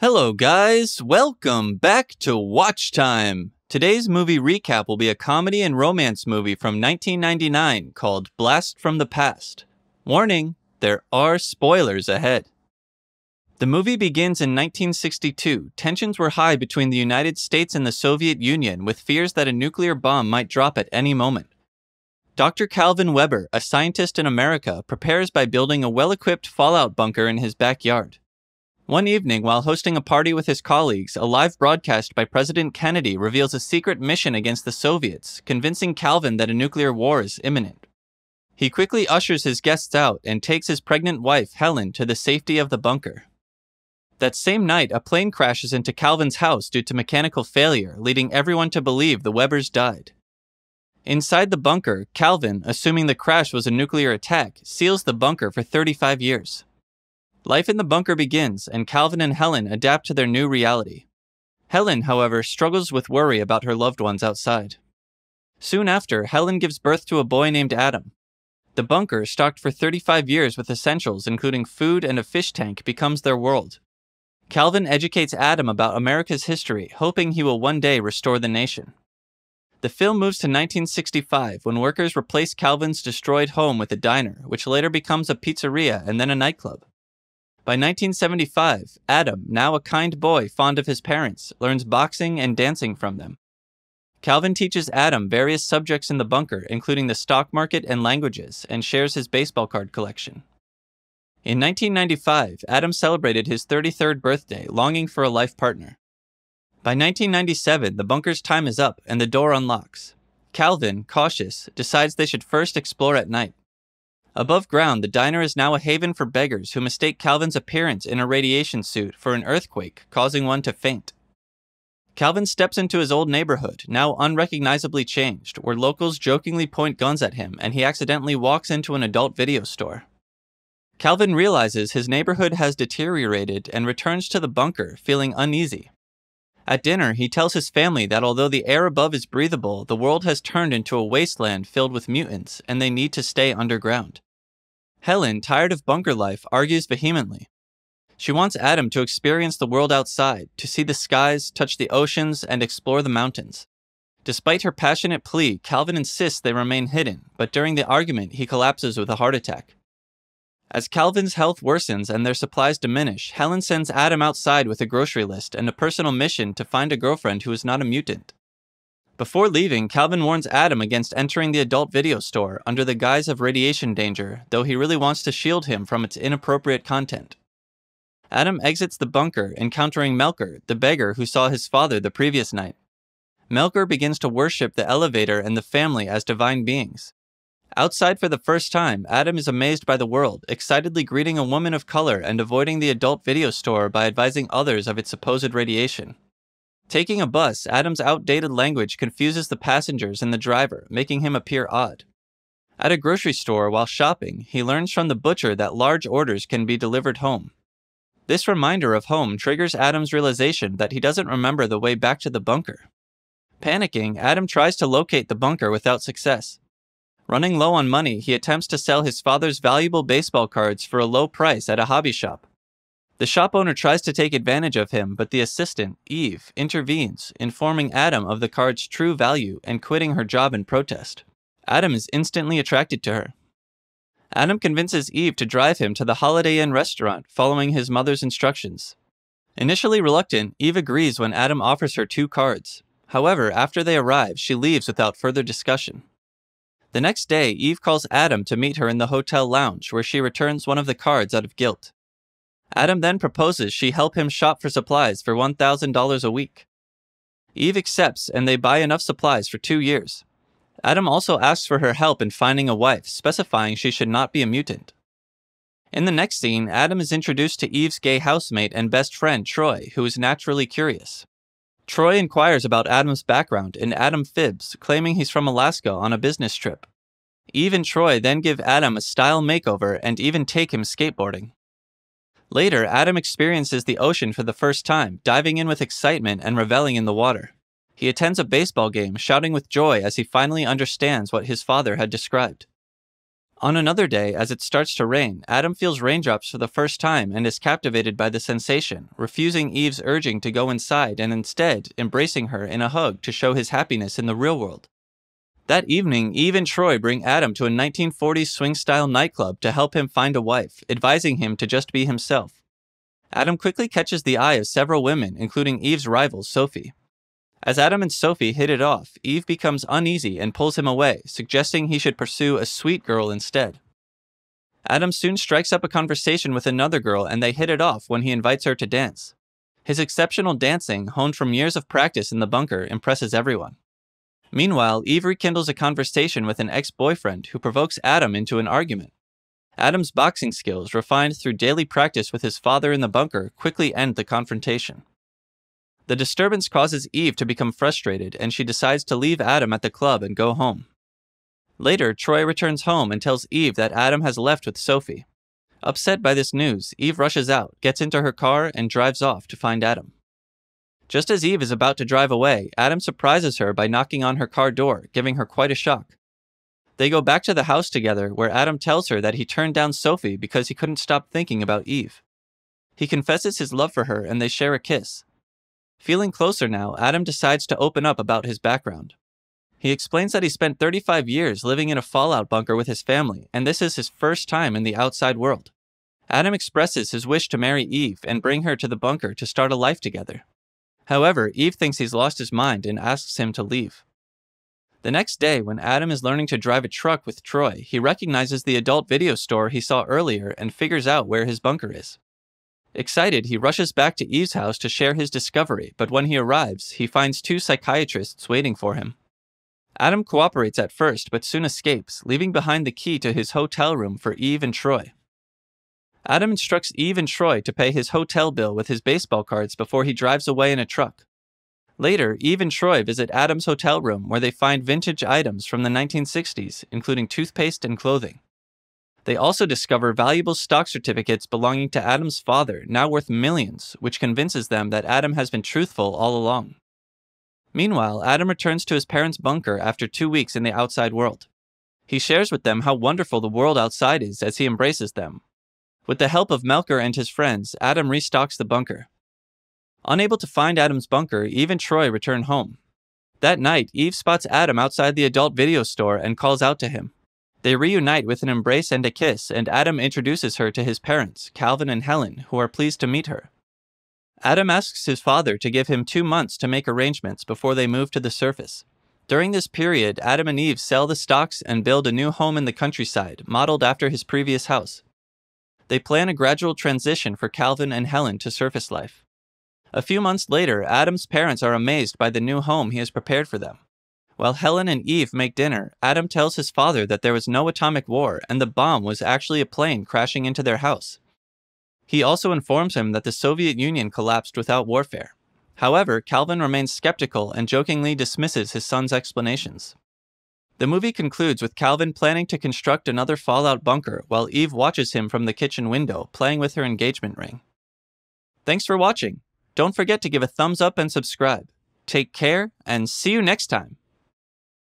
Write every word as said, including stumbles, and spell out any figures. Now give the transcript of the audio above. Hello guys, welcome back to Watch Time! Today's movie recap will be a comedy and romance movie from nineteen ninety-nine called Blast From The Past. Warning, there are spoilers ahead. The movie begins in nineteen sixty-two. Tensions were high between the United States and the Soviet Union with fears that a nuclear bomb might drop at any moment. Doctor Calvin Weber, a scientist in America, prepares by building a well-equipped fallout bunker in his backyard. One evening, while hosting a party with his colleagues, a live broadcast by President Kennedy reveals a secret mission against the Soviets, convincing Calvin that a nuclear war is imminent. He quickly ushers his guests out and takes his pregnant wife, Helen, to the safety of the bunker. That same night, a plane crashes into Calvin's house due to mechanical failure, leading everyone to believe the Webers died. Inside the bunker, Calvin, assuming the crash was a nuclear attack, seals the bunker for thirty-five years. Life in the bunker begins, and Calvin and Helen adapt to their new reality. Helen, however, struggles with worry about her loved ones outside. Soon after, Helen gives birth to a boy named Adam. The bunker, stocked for thirty-five years with essentials including food and a fish tank, becomes their world. Calvin educates Adam about America's history, hoping he will one day restore the nation. The film moves to nineteen sixty-five, when workers replace Calvin's destroyed home with a diner, which later becomes a pizzeria and then a nightclub. By nineteen seventy-five, Adam, now a kind boy fond of his parents, learns boxing and dancing from them. Calvin teaches Adam various subjects in the bunker, including the stock market and languages, and shares his baseball card collection. In nineteen ninety-five, Adam celebrated his thirty-third birthday, longing for a life partner. By nineteen ninety-seven, the bunker's time is up and the door unlocks. Calvin, cautious, decides they should first explore at night. Above ground, the diner is now a haven for beggars who mistake Calvin's appearance in a radiation suit for an earthquake, causing one to faint. Calvin steps into his old neighborhood, now unrecognizably changed, where locals jokingly point guns at him, and he accidentally walks into an adult video store. Calvin realizes his neighborhood has deteriorated and returns to the bunker, feeling uneasy. At dinner, he tells his family that although the air above is breathable, the world has turned into a wasteland filled with mutants, and they need to stay underground. Helen, tired of bunker life, argues vehemently. She wants Adam to experience the world outside, to see the skies, touch the oceans, and explore the mountains. Despite her passionate plea, Calvin insists they remain hidden, but during the argument, he collapses with a heart attack. As Calvin's health worsens and their supplies diminish, Helen sends Adam outside with a grocery list and a personal mission to find a girlfriend who is not a mutant. Before leaving, Calvin warns Adam against entering the adult video store under the guise of radiation danger, though he really wants to shield him from its inappropriate content. Adam exits the bunker, encountering Melker, the beggar who saw his father the previous night. Melker begins to worship the elevator and the family as divine beings. Outside for the first time, Adam is amazed by the world, excitedly greeting a woman of color and avoiding the adult video store by advising others of its supposed radiation. Taking a bus, Adam's outdated language confuses the passengers and the driver, making him appear odd. At a grocery store while shopping, he learns from the butcher that large orders can be delivered home. This reminder of home triggers Adam's realization that he doesn't remember the way back to the bunker. Panicking, Adam tries to locate the bunker without success. Running low on money, he attempts to sell his father's valuable baseball cards for a low price at a hobby shop. The shop owner tries to take advantage of him, but the assistant, Eve, intervenes, informing Adam of the card's true value and quitting her job in protest. Adam is instantly attracted to her. Adam convinces Eve to drive him to the Holiday Inn restaurant, following his mother's instructions. Initially reluctant, Eve agrees when Adam offers her two cards. However, after they arrive, she leaves without further discussion. The next day, Eve calls Adam to meet her in the hotel lounge, where she returns one of the cards out of guilt. Adam then proposes she help him shop for supplies for one thousand dollars a week. Eve accepts, and they buy enough supplies for two years. Adam also asks for her help in finding a wife, specifying she should not be a mutant. In the next scene, Adam is introduced to Eve's gay housemate and best friend, Troy, who is naturally curious. Troy inquires about Adam's background, and Adam fibs, claiming he's from Alaska on a business trip. Eve and Troy then give Adam a style makeover and even take him skateboarding. Later, Adam experiences the ocean for the first time, diving in with excitement and reveling in the water. He attends a baseball game, shouting with joy as he finally understands what his father had described. On another day, as it starts to rain, Adam feels raindrops for the first time and is captivated by the sensation, refusing Eve's urging to go inside and instead embracing her in a hug to show his happiness in the real world. That evening, Eve and Troy bring Adam to a nineteen forties swing-style nightclub to help him find a wife, advising him to just be himself. Adam quickly catches the eye of several women, including Eve's rival, Sophie. As Adam and Sophie hit it off, Eve becomes uneasy and pulls him away, suggesting he should pursue a sweet girl instead. Adam soon strikes up a conversation with another girl and they hit it off when he invites her to dance. His exceptional dancing, honed from years of practice in the bunker, impresses everyone. Meanwhile, Eve rekindles a conversation with an ex-boyfriend who provokes Adam into an argument. Adam's boxing skills, refined through daily practice with his father in the bunker, quickly end the confrontation. The disturbance causes Eve to become frustrated, and she decides to leave Adam at the club and go home. Later, Troy returns home and tells Eve that Adam has left with Sophie. Upset by this news, Eve rushes out, gets into her car, and drives off to find Adam. Just as Eve is about to drive away, Adam surprises her by knocking on her car door, giving her quite a shock. They go back to the house together, where Adam tells her that he turned down Sophie because he couldn't stop thinking about Eve. He confesses his love for her, and they share a kiss. Feeling closer now, Adam decides to open up about his background. He explains that he spent thirty-five years living in a fallout bunker with his family, and this is his first time in the outside world. Adam expresses his wish to marry Eve and bring her to the bunker to start a life together. However, Eve thinks he's lost his mind and asks him to leave. The next day, when Adam is learning to drive a truck with Troy, he recognizes the adult video store he saw earlier and figures out where his bunker is. Excited, he rushes back to Eve's house to share his discovery, but when he arrives, he finds two psychiatrists waiting for him. Adam cooperates at first, but soon escapes, leaving behind the key to his hotel room for Eve and Troy. Adam instructs Eve and Troy to pay his hotel bill with his baseball cards before he drives away in a truck. Later, Eve and Troy visit Adam's hotel room, where they find vintage items from the nineteen sixties, including toothpaste and clothing. They also discover valuable stock certificates belonging to Adam's father, now worth millions, which convinces them that Adam has been truthful all along. Meanwhile, Adam returns to his parents' bunker after two weeks in the outside world. He shares with them how wonderful the world outside is as he embraces them. With the help of Melker and his friends, Adam restocks the bunker. Unable to find Adam's bunker, Eve and Troy return home. That night, Eve spots Adam outside the adult video store and calls out to him. They reunite with an embrace and a kiss, and Adam introduces her to his parents, Calvin and Helen, who are pleased to meet her. Adam asks his father to give him two months to make arrangements before they move to the surface. During this period, Adam and Eve sell the stocks and build a new home in the countryside, modeled after his previous house. They plan a gradual transition for Calvin and Helen to surface life. A few months later, Adam's parents are amazed by the new home he has prepared for them. While Helen and Eve make dinner, Adam tells his father that there was no atomic war and the bomb was actually a plane crashing into their house. He also informs him that the Soviet Union collapsed without warfare. However, Calvin remains skeptical and jokingly dismisses his son's explanations. The movie concludes with Calvin planning to construct another fallout bunker while Eve watches him from the kitchen window, playing with her engagement ring. Thanks for watching. Don't forget to give a thumbs up and subscribe. Take care, and see you next time.